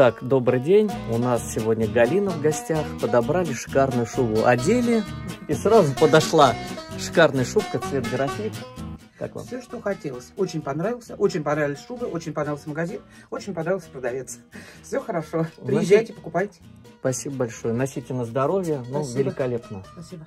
Так, добрый день, у нас сегодня Галина в гостях, подобрали шикарную шубу, одели и сразу подошла шикарная шубка, цвет графит. Как вам? Все, что хотелось. Очень понравился, очень понравились шубы, очень понравился магазин, очень понравился продавец. Все хорошо, приезжайте, покупайте. Спасибо большое, носите на здоровье, ну, великолепно. Спасибо.